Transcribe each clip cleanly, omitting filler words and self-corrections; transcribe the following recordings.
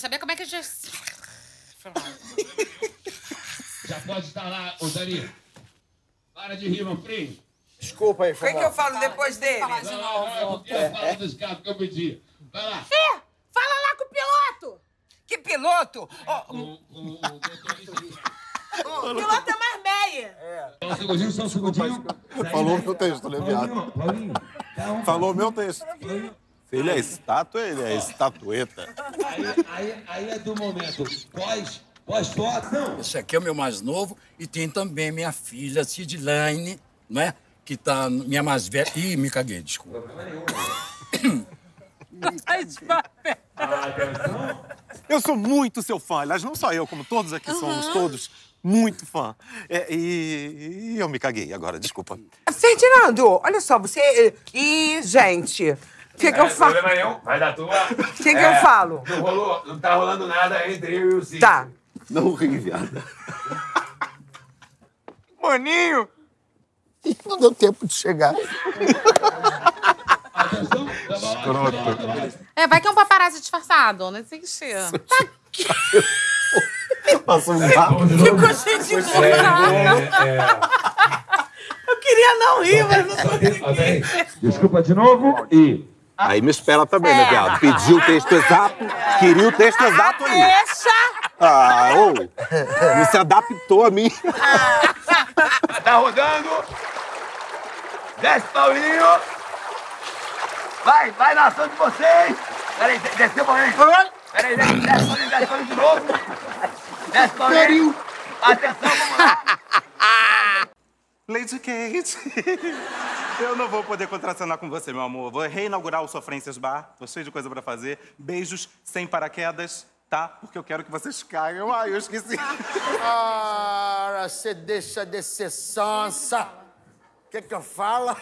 quero saber como é que a gente... Já pode estar lá, ô Dani. Para de rir, meu filho. Desculpa aí, Fernando. O que eu falo depois dele? Não, eu falo dos gatos que eu pedi. Vai lá. Fê, fala lá com o piloto. Que piloto? O piloto é Marmeyer. É. Só um segundinho, só um segundinho. Falou meu texto, leviado. Falou meu texto. Ele é estátua, ele é estatueta. Aí é do momento. Pós-foto, não. Esse aqui é o meu mais novo e tem também minha filha, Sidelaine, né? Que tá minha mais velha... Ih, me caguei, desculpa. Eu sou muito seu fã, aliás, não só eu, como todos aqui somos, todos muito fã. E eu me caguei agora, desculpa. Ferdinando, olha só, você... E, gente... O que eu falo? Vai da tua. O que eu falo? Não tá rolando nada entre eu e o Cid. Tá. Não ri, viada. Boninho! Não deu tempo de chegar. Vai que é um paparazzo disfarçado, né? Sem cheiro. Tá aqui. Passou um barro. Ficou cheio de buraco. Eu queria não rir, mas não consegui. Desculpa de novo e... Aí me espera também, né, viado? Pediu o texto exato, queria o texto exato ali. Deixa! Ah, ô! Não se adaptou a mim. Tá rodando. Desce, Paulinho. Vai na ação de vocês. Peraí, desceu, Paulinho. Peraí, desce, Paulinho, de novo. Desce, Paulinho. Atenção, vamos lá. Lady Kate. Eu não vou poder contracionar com você, meu amor. Vou reinaugurar o Sofrências Bar. Tô cheio de coisa pra fazer. Beijos sem paraquedas, tá? Porque eu quero que vocês caiam. Ai, eu esqueci. Ora, você deixa de ser Sansa. O que eu falo?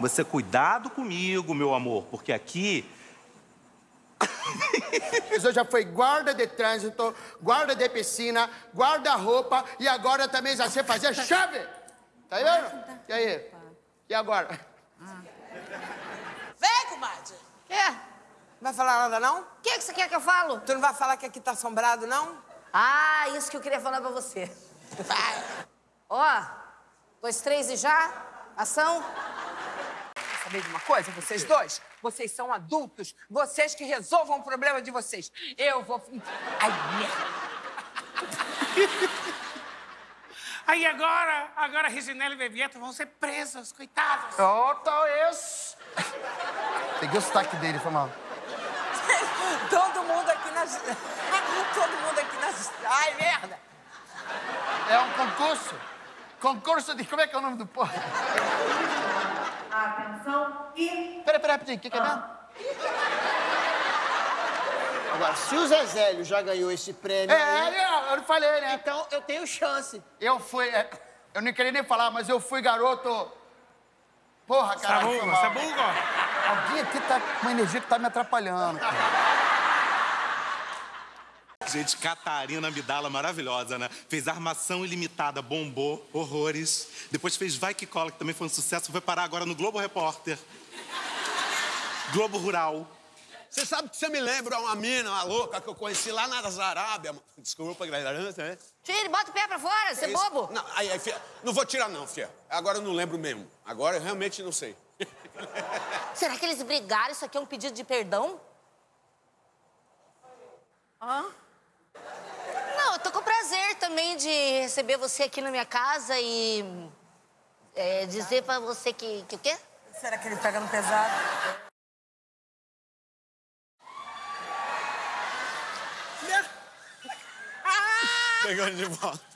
Você cuidado comigo, meu amor, porque aqui... Eu já fui guarda de trânsito, guarda de piscina, guarda-roupa e agora também já sei fazer chave. Tá vendo? E aí? E agora? Vem, comadre. Quê? Não vai falar nada, não? O que você quer que eu falo? Tu não vai falar que aqui tá assombrado, não? Ah, isso que eu queria falar pra você. Vai. Ó, 2, 3 e já? Ação? Quer saber de uma coisa, vocês dois? Vocês são adultos, vocês que resolvam o problema de vocês. Eu vou... Ai, merda. Aí agora Reginelli e Bebeto vão ser presos, coitados. Oh, talvez. Peguei o sotaque dele, foi mal. Todo mundo aqui nas... Ai, merda. É um concurso. Concurso de... Como é que é o nome do povo? Atenção e... Peraí, rapidinho, o que é mesmo? Agora, se o Zezélio já ganhou esse prêmio... eu não falei, né? Então, eu tenho chance. Eu fui... eu não queria nem falar, mas eu fui garoto... Porra, cara. Você é burro? Alguém aqui tá com uma energia que tá me atrapalhando, cara. Gente, Catarina Amidala, maravilhosa, né? Fez Armação Ilimitada, bombou, horrores. Depois fez Vai Que Cola, que também foi um sucesso. Foi parar agora no Globo Repórter. Globo Rural. Você sabe que você me lembra uma mina, uma louca, que eu conheci lá na Zarábia. Desculpa, ignorância, né? Tire, bota o pé pra fora, você é bobo. Não, aí, fia, não vou tirar não, fia. Agora eu não lembro mesmo. Agora eu realmente não sei. Será que eles brigaram? Isso aqui é um pedido de perdão? Hã? Não, eu tô com prazer também de receber você aqui na minha casa e... dizer pra você que o quê? Será que ele pega no pesado? Pegando de volta.